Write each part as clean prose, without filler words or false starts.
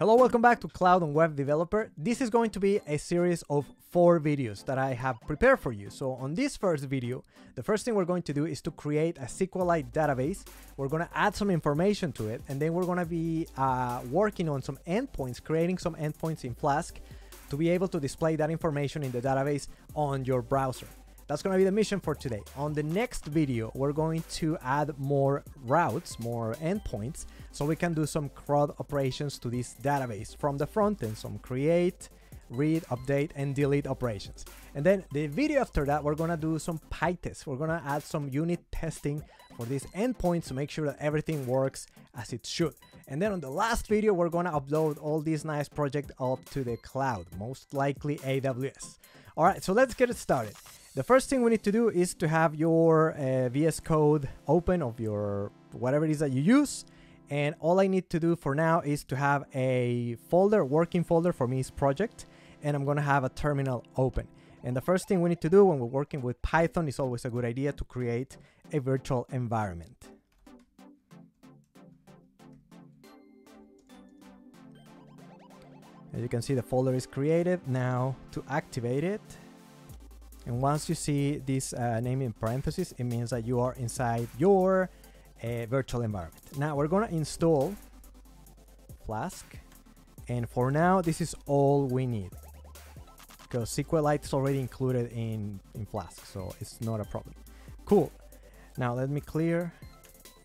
Hello, welcome back to Cloud and Web Developer. This is going to be a series of 4 videos that I have prepared for you. So on this first video, the first thing we're going to do is to create a SQLite database. We're going to add some information to it, and then we're going to be working on some endpoints, creating some endpoints in Flask to be able to display that information in the database on your browser. That's going to be the mission for today. On the next video, we're going to add more routes, more endpoints, so we can do some CRUD operations to this database from the front end, some create, read, update, and delete operations. And then the video after that, we're going to do some Pytest. We're going to add some unit testing for these endpoints to make sure that everything works as it should. And then on the last video, we're going to upload all these nice projects up to the cloud, most likely AWS. All right, so let's get it started. The first thing we need to do is to have your VS code open of your whatever it is that you use. And all I need to do for now is to have a folder, working folder for me is project. And I'm going to have a terminal open. And the first thing we need to do when we're working with Python is always a good idea to create a virtual environment. As you can see, the folder is created. Now to activate it. And once you see this name in parentheses, it means that you are inside your virtual environment. Now we're going to install Flask. And for now, this is all we need because SQLite is already included in Flask. So it's not a problem. Cool. Now let me clear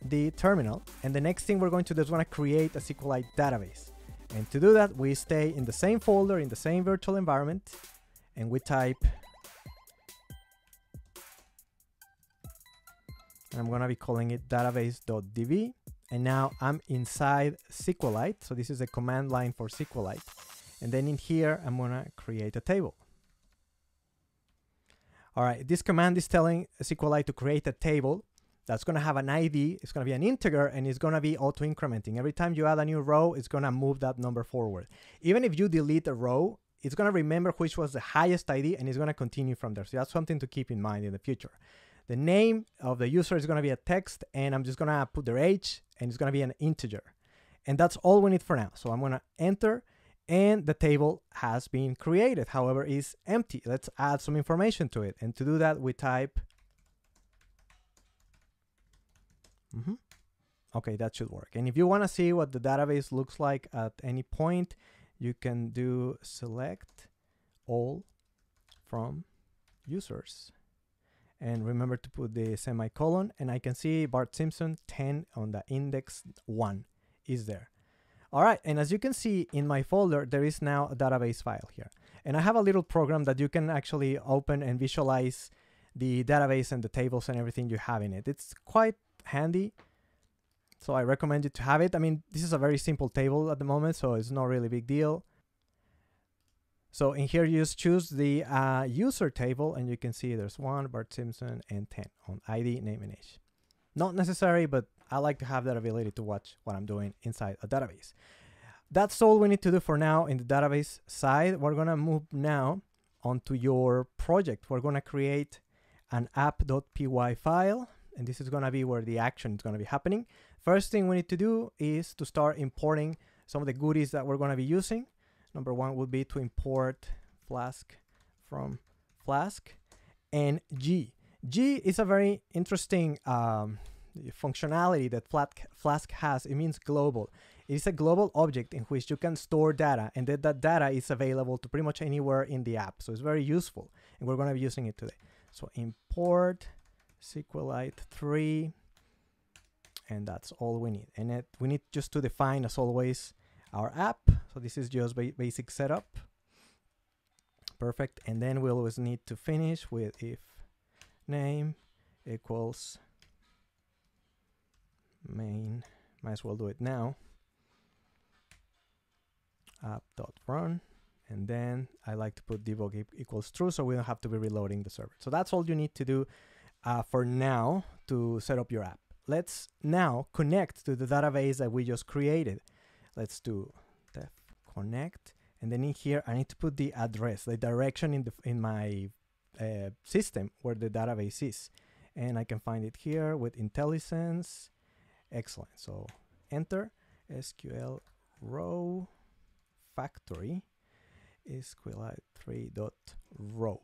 the terminal. And the next thing we're going to do is want to create a SQLite database. And to do that, we stay in the same folder, in the same virtual environment, and we type. I'm going to be calling it database.db. And now I'm inside SQLite. So this is a command line for SQLite. And then in here, I'm going to create a table. All right, this command is telling SQLite to create a table that's going to have an ID. It's going to be an integer, and it's going to be auto-incrementing. Every time you add a new row, it's going to move that number forward. Even if you delete a row, it's going to remember which was the highest ID, and it's going to continue from there. So that's something to keep in mind in the future. The name of the user is going to be a text, and I'm just going to put their age, and it's going to be an integer. And that's all we need for now. So I'm going to enter, and the table has been created. However, it's empty. Let's add some information to it. And to do that, we type. Okay, that should work. And if you want to see what the database looks like at any point, you can do select all from users. And remember to put the semicolon, and I can see Bart Simpson 10 on the index 1 is there. All right, and as you can see in my folder, there is now a database file here. And I have a little program that you can actually open and visualize the database and the tables and everything you have in it. It's quite handy, so I recommend you to have it. I mean, this is a very simple table at the moment, so it's not really a big deal. So in here, you just choose the user table, and you can see there's 1, Bart Simpson, and 10 on ID, name, and age. Not necessary, but I like to have that ability to watch what I'm doing inside a database. That's all we need to do for now in the database side. We're going to move now onto your project. We're going to create an app.py file, and this is going to be where the action is going to be happening. First thing we need to do is to start importing some of the goodies that we're going to be using. Number one would be to import Flask from Flask, and G. G is a very interesting functionality that Flask has. It means global. It's a global object in which you can store data, and that data is available to pretty much anywhere in the app. So it's very useful, and we're going to be using it today. So import SQLite3, and that's all we need. And we need just to define, as always, our app. So this is just basic setup. Perfect. And then we always need to finish with if name equals main. Might as well do it now. App.run. And then I like to put debug equals true, so we don't have to be reloading the server. So that's all you need to do for now to set up your app. Let's now connect to the database that we just created. Let's do def connect, and then in here I need to put the address, the direction in my system where the database is, and I can find it here with IntelliSense. Excellent. So enter SQL row factory SQLite3.row.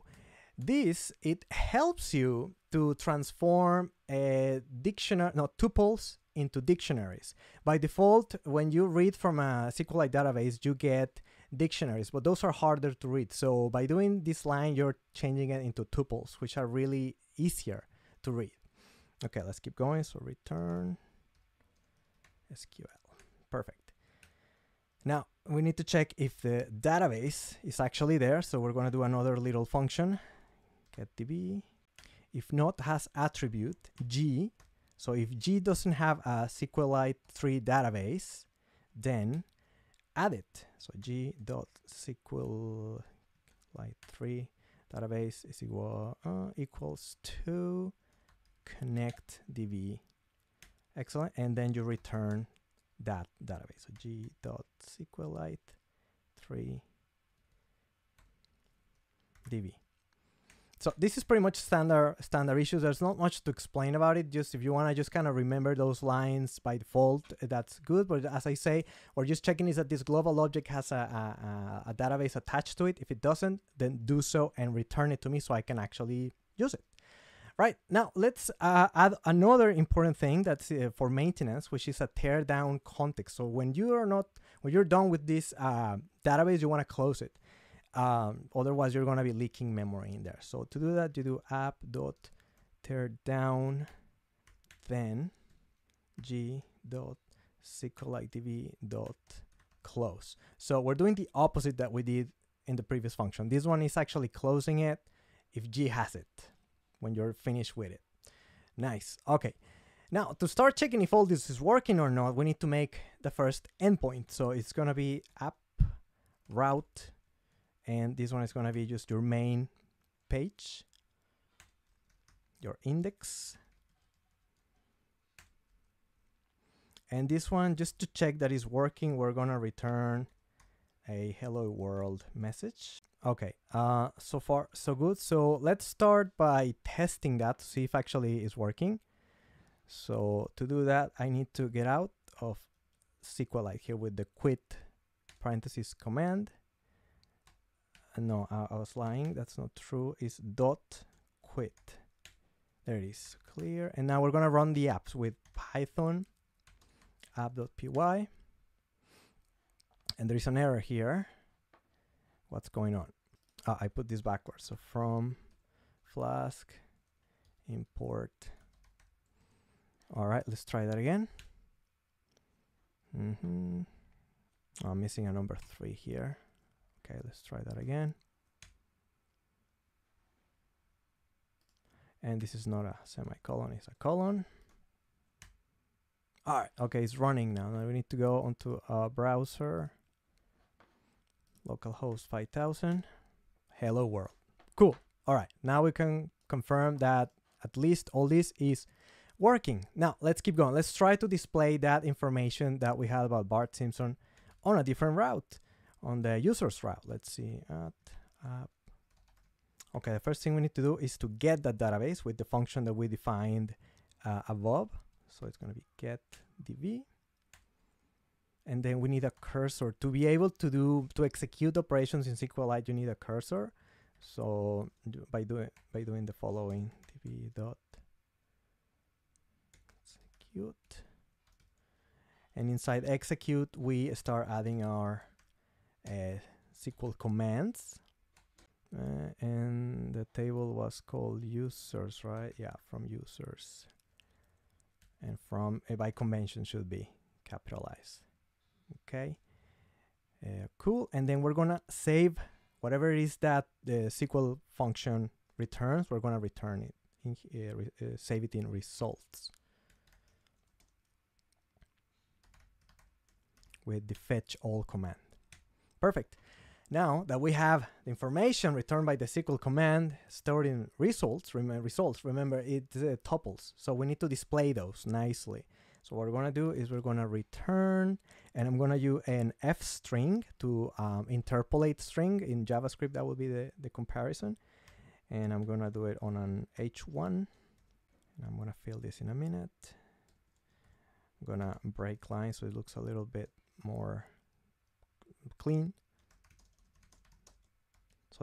This, it helps you to transform a dictionary, no, tuples into dictionaries. By default, when you read from a SQLite database, you get dictionaries, but those are harder to read. So by doing this line, you're changing it into tuples, which are really easier to read. Okay, let's keep going. So return SQL. Perfect. Now we need to check if the database is actually there. So we're going to do another little function, getDB. If not, has attribute G. So if G doesn't have a SQLite3 database, then add it. So G.SQLite3 database is equal, equals to connect DB. Excellent. And then you return that database. So G.SQLite3 DB. So this is pretty much standard issues. There's not much to explain about it. Just if you want to just kind of remember those lines by default, that's good. But as I say, we're just checking is that this global object has a database attached to it. If it doesn't, then do so and return it to me so I can actually use it. Right, now let's add another important thing that's for maintenance, which is a teardown context. So when you're done with this database, you want to close it. Otherwise, you're going to be leaking memory in there. So to do that, you do app.teardown, then g.sqlitedb.close. So we're doing the opposite that we did in the previous function. This one is actually closing it if G has it when you're finished with it. Nice. Okay. Now, to start checking if all this is working or not, we need to make the first endpoint. So it's going to be app route. And this one is going to be just your main page, your index. And this one, just to check that it's working, we're going to return a hello world message. Okay, so far so good. So let's start by testing that to see if actually it's working. So to do that, I need to get out of SQLite here with the quit parentheses command. No, I was lying. That's not true. It's dot quit. There it is. Clear. And now we're going to run the apps with Python app.py. And there is an error here. What's going on? I put this backwards. So from Flask import. All right, let's try that again. I'm missing a number 3 here. Okay, let's try that again. And this is not a semicolon, it's a colon. All right, okay, it's running now. Now we need to go onto a browser, localhost 5000, hello world. Cool. All right, now we can confirm that at least all this is working. Now let's keep going. Let's try to display that information that we had about Bart Simpson on a different route. On the user's route, let's see. Okay, the first thing we need to do is to get that database with the function that we defined above. So it's going to be getDB. And then we need a cursor. To be able to execute operations in SQLite, you need a cursor. So by doing the following, db.execute. And inside execute, we start adding our SQL commands, and the table was called users, right? Yeah, from users, and from by convention should be capitalized. Okay, cool. And then we're gonna save whatever it is that the SQL function returns. We're gonna return it, save it in results with the fetch all command. Perfect. Now that we have the information returned by the SQL command stored in results, remember it's tuples, so we need to display those nicely. So what we're going to do is we're going to return, and I'm going to use an F string to interpolate string. In JavaScript, that will be the comparison. And I'm going to do it on an H1. And I'm going to fill this in a minute. I'm going to break lines so it looks a little bit more clean.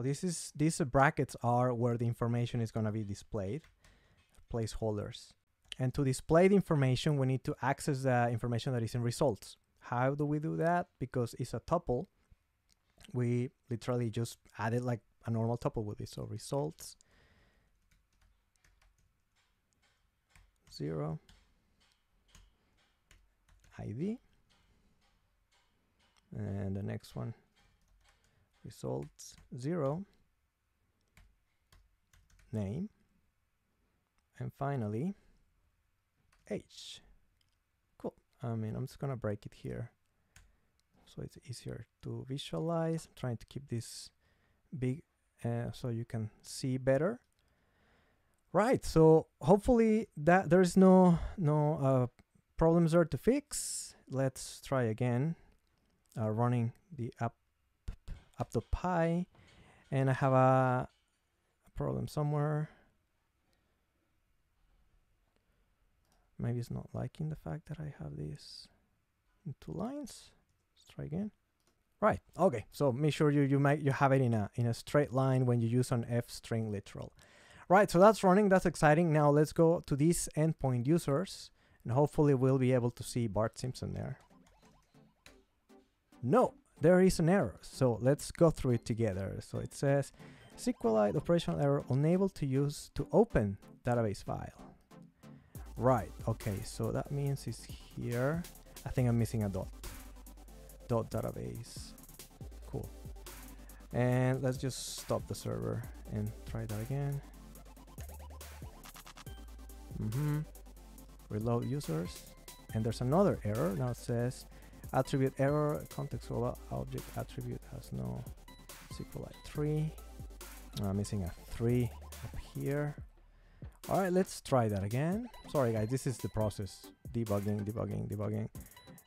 So this is, these brackets are where the information is going to be displayed, placeholders. And to display the information, we need to access the information that is in results. How do we do that? Because it's a tuple, we literally just added like a normal tuple with it. So results 0 ID, and the next one results 0 name, and finally age. Cool. I mean, I'm just gonna break it here so it's easier to visualize. I'm trying to keep this big so you can see better. Right, so hopefully that there's no problems there to fix. Let's try again, running the app.py, and I have a problem somewhere. Maybe it's not liking the fact that I have this in two lines. Let's try again. Right, okay, so make sure you have it in a straight line when you use an F string literal. Right, so that's running, that's exciting. Now let's go to these endpoint users, and hopefully we'll be able to see Bart Simpson there. No, there is an error, so let's go through it together. So it says, SQLite operational error, unable to use to open database file. Right, okay, so that means it's here. I think I'm missing a dot. Dot database, cool. And let's just stop the server and try that again. Reload users, and there's another error. Now it says attribute error, contextual object attribute has no SQLite3. I'm missing a 3 up here. All right, let's try that again. Sorry guys, this is the process, debugging.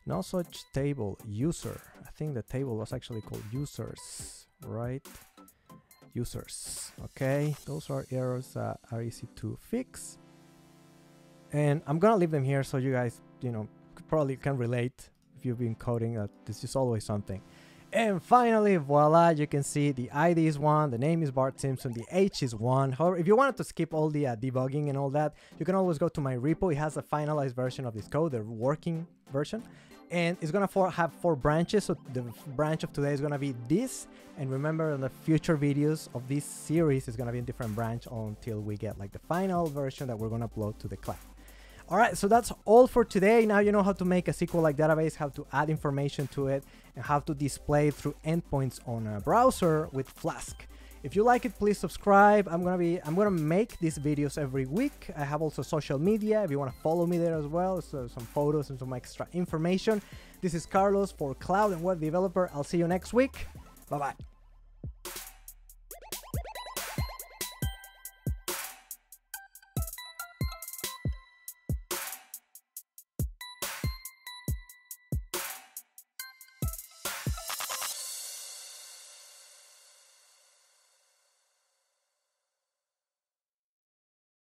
No such table, user. I think the table was actually called users, right? Users, okay. Those are errors that are easy to fix. And I'm gonna leave them here so you guys, you know, probably can relate if you've been coding that this is always something. And finally, voila, you can see the ID is 1, the name is Bart Simpson, the age is 1. However, if you wanted to skip all the debugging and all that, you can always go to my repo. It has a finalized version of this code, the working version. And it's gonna have 4 branches, so the branch of today is gonna be this. And remember, in the future videos of this series, it's gonna be a different branch until we get like the final version that we're gonna upload to the cloud. Alright, so that's all for today. Now you know how to make a SQLite database, how to add information to it, and how to display through endpoints on a browser with Flask. If you like it, please subscribe. I'm gonna make these videos every week. I have also social media if you want to follow me there as well, so some photos and some extra information. This is Carlos for Cloud and Web Developer. I'll see you next week. Bye bye.